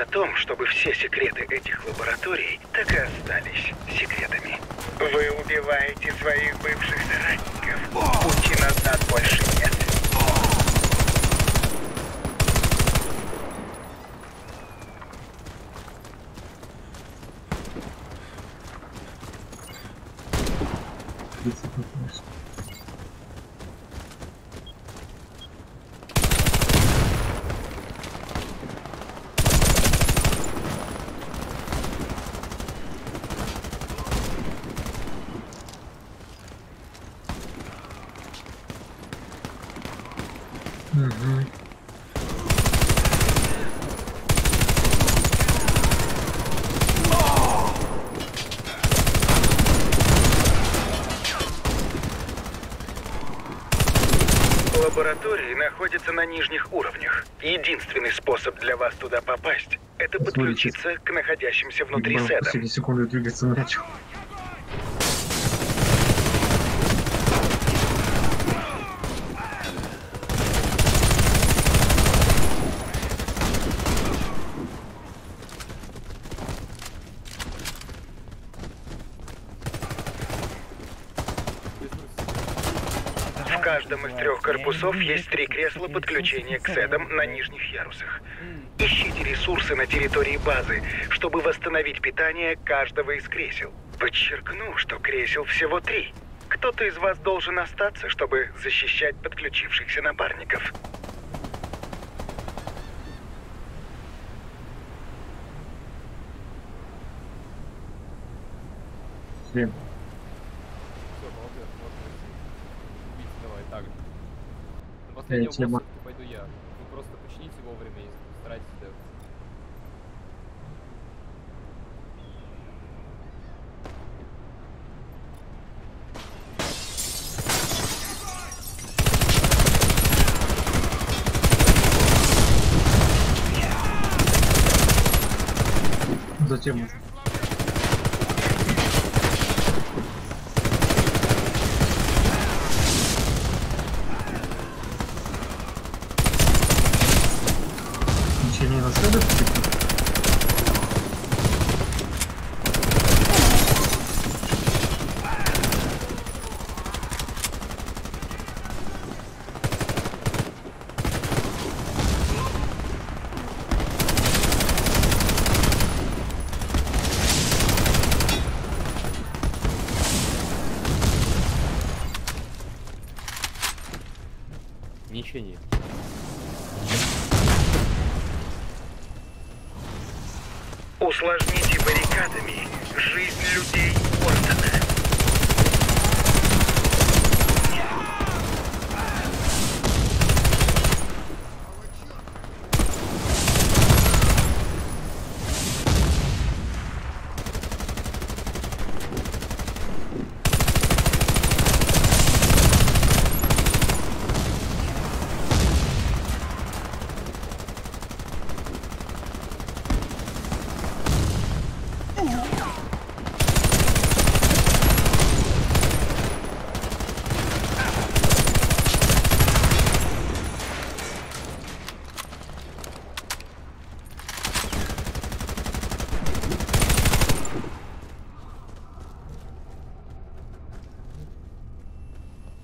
о том, чтобы все секреты этих лабораторий так и остались секретами. Вы убиваете своих бывших соратников. Пути назад больше нет. Лаборатории находятся на нижних уровнях. Единственный способ для вас туда попасть — это подключиться к находящимся внутри сетам. Секунду двигаться начал. В каждом из 3 корпусов есть 3 кресла подключения к СЭДам на нижних ярусах. Ищите ресурсы на территории базы, чтобы восстановить питание каждого из кресел. Подчеркну, что кресел всего 3. Кто-то из вас должен остаться, чтобы защищать подключившихся напарников. Блин. Последний тема. Пойду я. Вы просто почините вовремя и старайтесь делать. Затем уже. Ничего нет. Усложните баррикадами жизнь людей Уортона.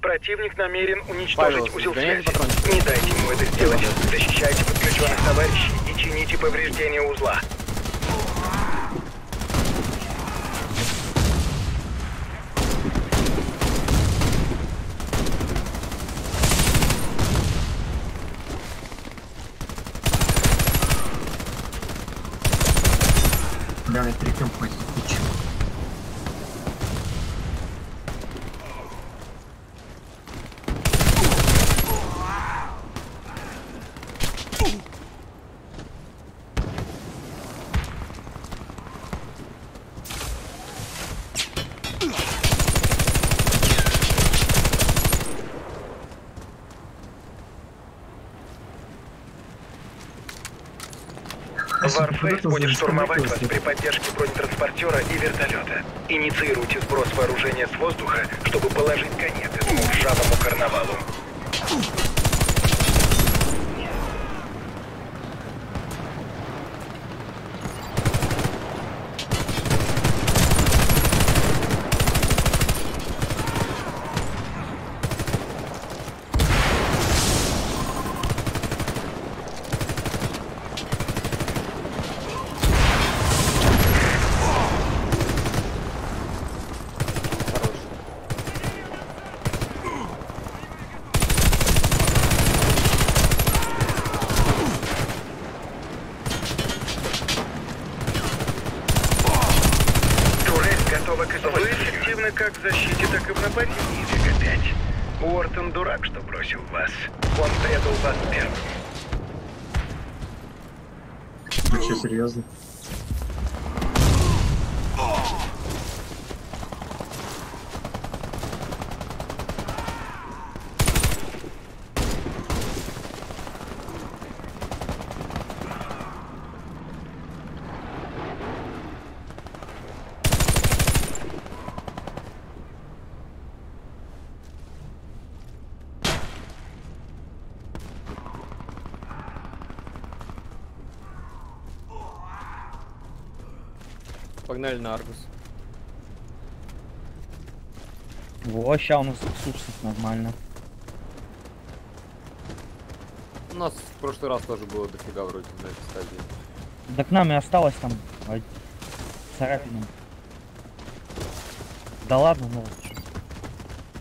Противник намерен уничтожить узел связи. Не дайте ему это сделать. Защищайте подключенных товарищей и чините повреждения узла. Давай прикомпозить. Warface будет штурмовать вас при поддержке бронетранспортера и вертолета. Инициируйте сброс вооружения с воздуха, чтобы положить конец этому ржавому карнавалу. в нападении, Вега-5. Уортон дурак, что бросил вас. Он предал вас первым. Ты че, серьезно? Погнали на Аргус. Во, ща у нас суксусов нормально. У нас в прошлый раз тоже было дофига вроде на этой стадии. Да к нам и осталось там царапина. Да ладно, ну.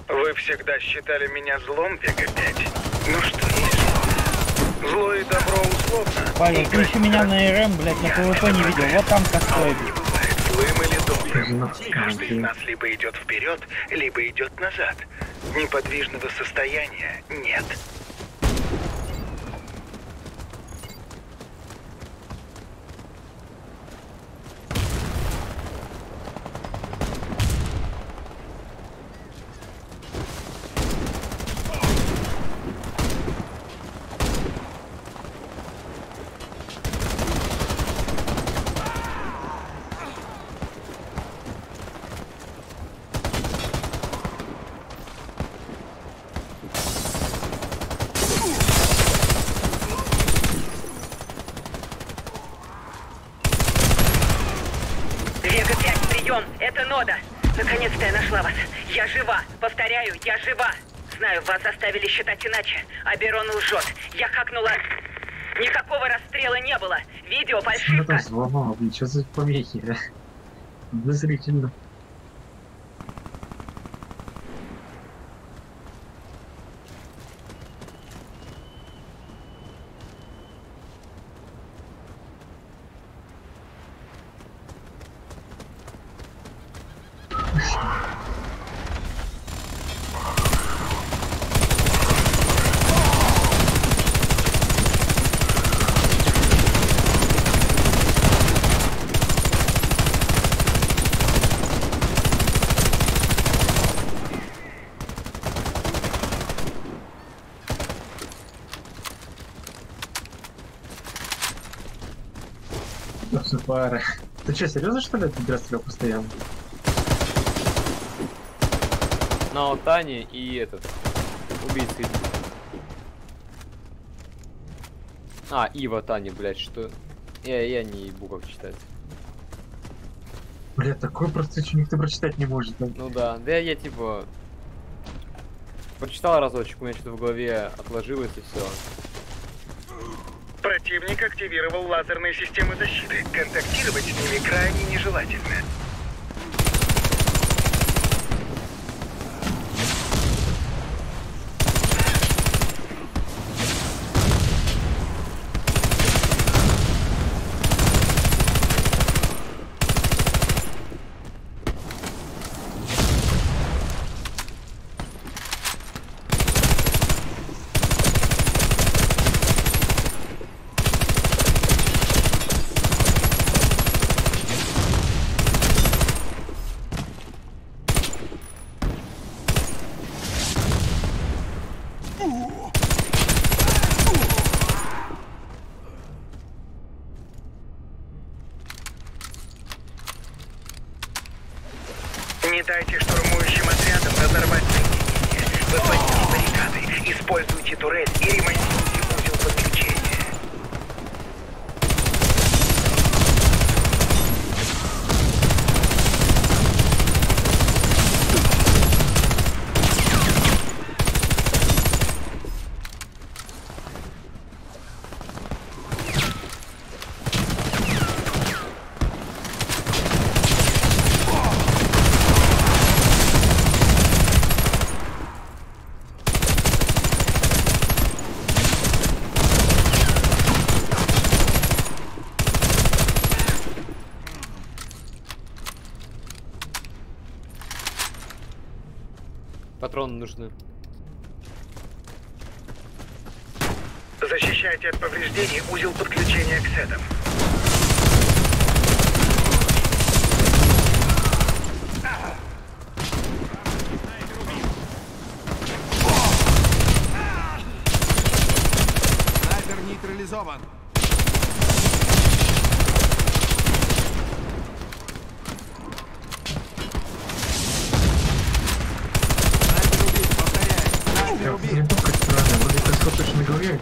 Вы всегда считали меня злом, Вега-5. Ну что есть? Зло и добро условно. Парень, ты еще меня на РМ, блять, на ПВП не видел. Вот там как стоит. Злым или добрым. Каждый из нас либо идет вперед, либо идет назад. Неподвижного состояния нет. Наконец-то я нашла вас. Я жива. Повторяю, я жива. Знаю, вас заставили считать иначе. Аберон лжет. Я хакнула. Никакого расстрела не было. Видео фальшивка. Что за помехи? Подозрительно. Пара. Ты че, серьезно, что ли, ты перестрелял постоянно? На Алтане и этот убийцы. А, и в Алтане, блять, что. Я не ебу как читать. Блять, такой простой, что никто прочитать не может, да? Ну да. Да я типа прочитал разочек, у меня что-то в голове отложилось и все. Противник активировал лазерные системы защиты. Контактировать с ними крайне нежелательно. Не дайте штурмующим отрядам разорвать соединение. Возводите баррикады, используйте турель и ремонтируйте узел подключения. патроны нужны. Защищайте от повреждений узел подключения к сетам. Снайпер нейтрализован.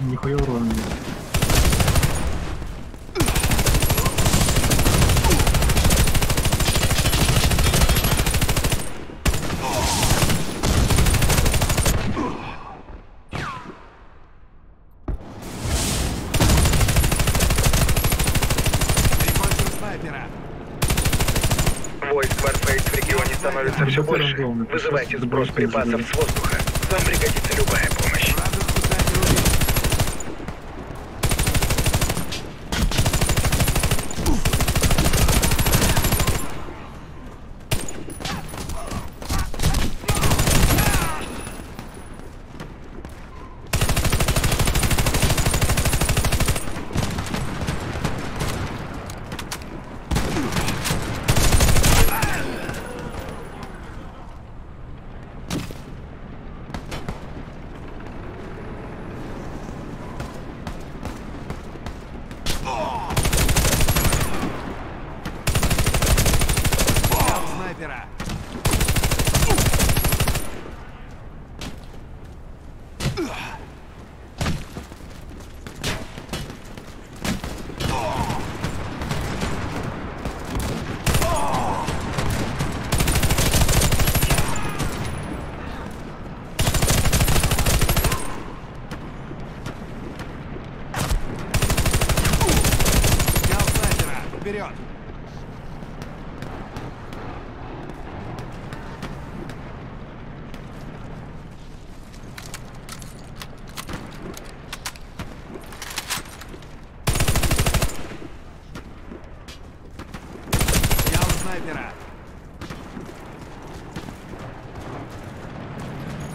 Нихуя урона нет. Прикончим снайпера. Войск Warface в регионе становится все больше. Вызывайте сброс припасов с воздуха. Вам пригодится любая помощь.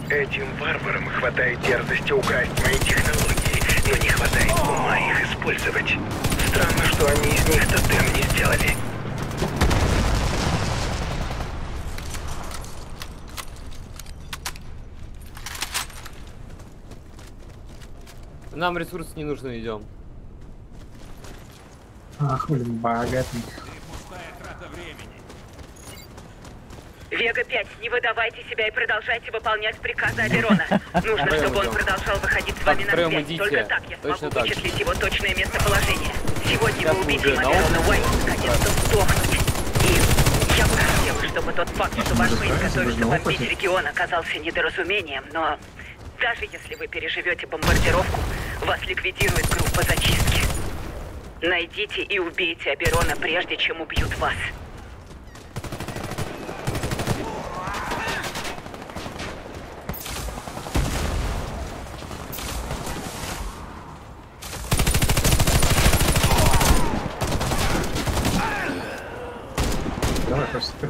Этим варварам хватает дерзости украсть мои технологии, но не хватает ума их использовать. Странно, что они из них тотем не сделали. Нам ресурсы не нужны, идем. Ах, блин, богатый. ВЕГА-5, не выдавайте себя и продолжайте выполнять приказы Аберона. Нужно, чтобы он продолжал выходить с вами на связь. Только так я смогу вычислить его точное местоположение. Сегодня мы убедим Аберона Уайт наконец-то сдохнуть. И я бы хотела, чтобы тот факт, что ваш войск готовится бомбить регион, оказался недоразумением, но даже если вы переживете бомбардировку, вас ликвидирует группа зачистки. Найдите и убейте Аберона, прежде чем убьют вас.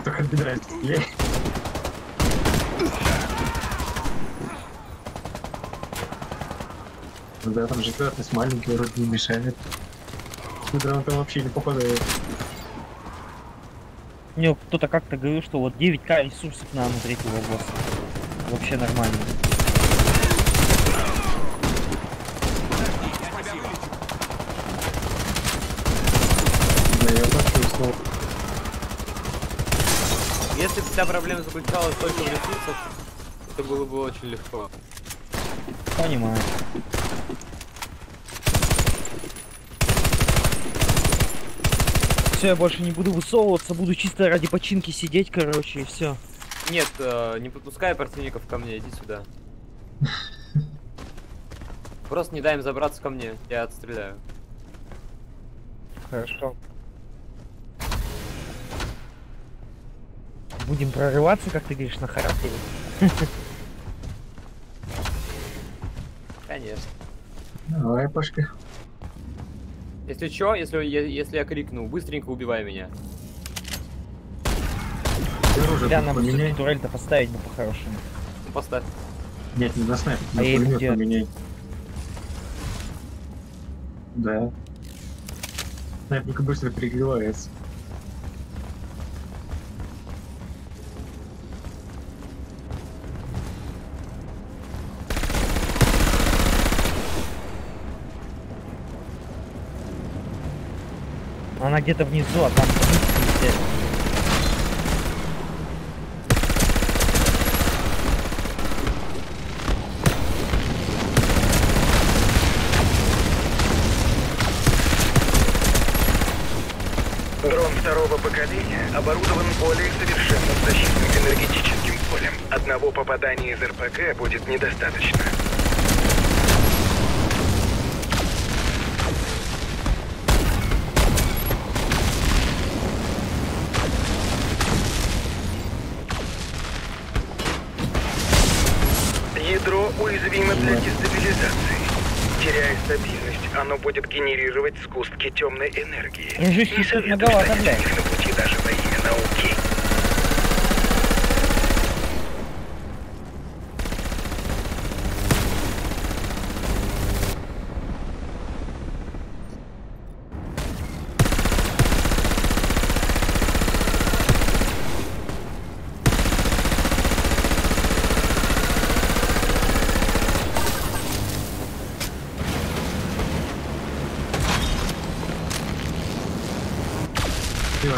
Только отбирай. Да, там же кратность маленький, вроде не мешает. Да, он там вообще не попадает. Мне кто-то как-то говорил, что вот 9К ресурсов надо на третьего босса. Вообще нормально. Да, я почувствовал. Если бы вся проблема заключалась только в ресурсах, это было бы очень легко. Понимаю. Все, я больше не буду высовываться, буду чисто ради починки сидеть, короче, и все. Нет, не подпускай противников ко мне, иди сюда. Просто не дай им забраться ко мне, я отстреляю. Хорошо. Будем прорываться, как ты говоришь, на характере. Конечно. Давай, Пашка. Если чё, если я крикну, быстренько убивай меня. Оружие, да, нам бы турель-то поставить бы по-хорошему. снайперку поставь. Нет, не на снайперку, на пулемет поменяй. Да. Снайперка быстро перегревается. Она где-то внизу, а там внизу. Дрон второго поколения оборудован более совершенным защитным энергетическим полем. Одного попадания из РПГ будет недостаточно. Ядро уязвимо для дестабилизации. Теряя стабильность, оно будет генерировать сгустки темной энергии. Я же не советую встать на пути даже во имя науки.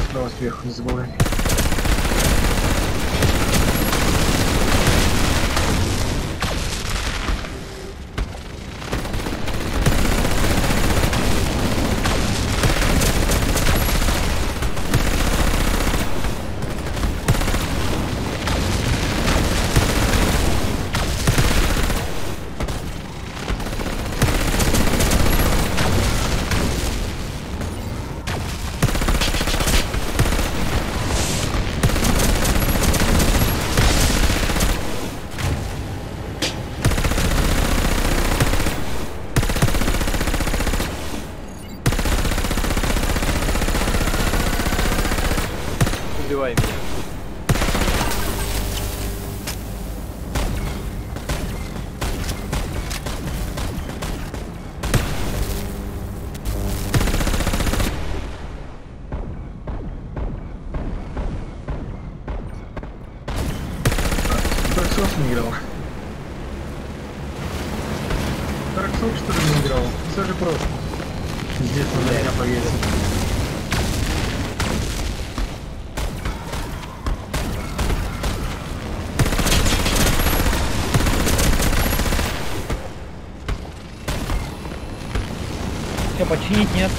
Справа сверху, не забывай. Убивай меня. Dark Souls что ли не играл? Все же просто. Здесь он на меня повесил. Починить нет.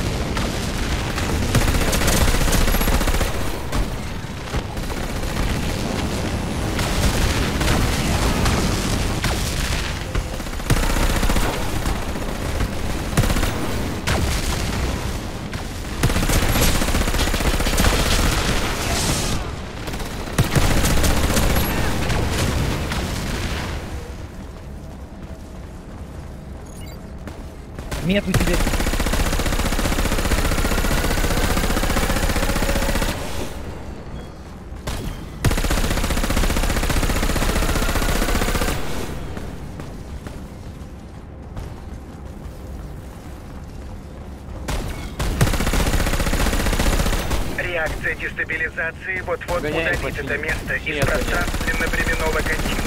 Нет у тебя. Реакция дестабилизации вот-вот удалит это место из пространственно-временного континуума.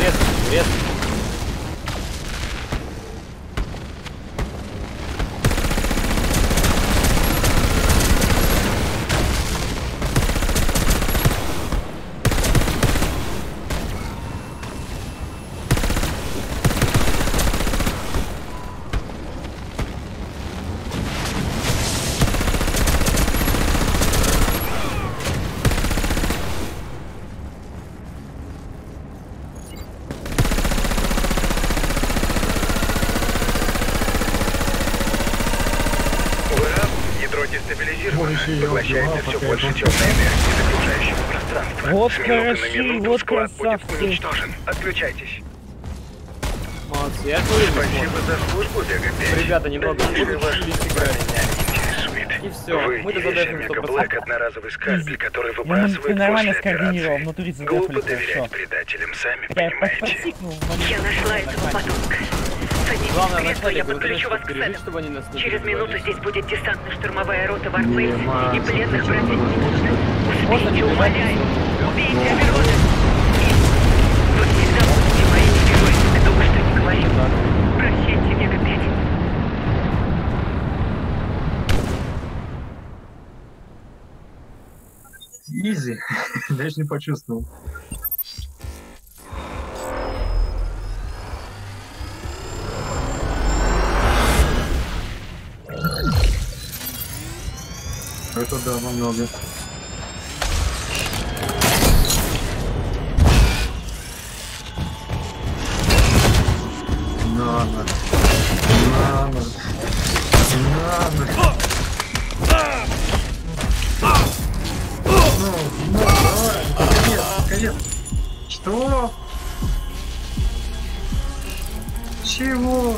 Резко. Дестабилизировано, поглощается все больше темной энергии из окружающего пространства. Вот хороши, вот красавцы. Отключайтесь. Молодцы, я спасибо за службу, ВЕГА-5. Ребята, немного и все, мы задаем Мега-Блэк одноразовый скальпель, который выбрасывает после операции. Глупо доверять предателям, сами понимаете. Я нашла этого подонка. Главное, я подключу вас к сцену. Через минуту здесь будет десантно-штурмовая рота Warface, и пленных бросить не нужно. Успейте, умоляю. Убейте Аберона. Вы всегда будете моими героями, кто бы что ни говорил. Прощайте, Мега-5. Изи, даже не почувствовал. Это да, намного. Что? Чего?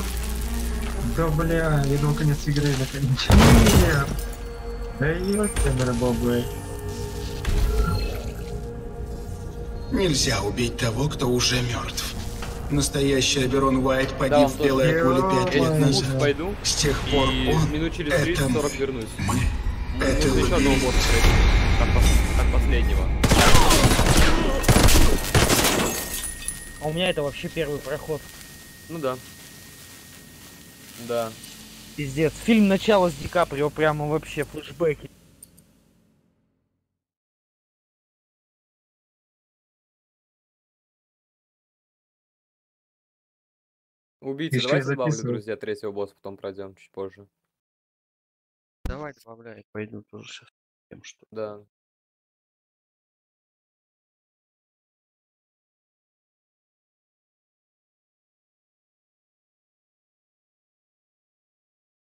Да бля, я думал, конец игры, наконец. Нет. Да ёпта, бабы. Нельзя убить того, кто уже мертв. Настоящий Аберон Уайт погиб в белой акуле 5 лет назад. Пойду, с тех пор он, минут через 30-40 вернусь. Мы. Это еще одного борта, как последнего. А у меня это вообще первый проход. Ну да. Да. Пиздец. Фильм «Начало» с Ди Каприо, прямо вообще флешбеки. Убийца, давайте добавлю, друзья, третьего босса, потом пройдем чуть позже. Давай добавляй, пойду тоже сейчас. Да.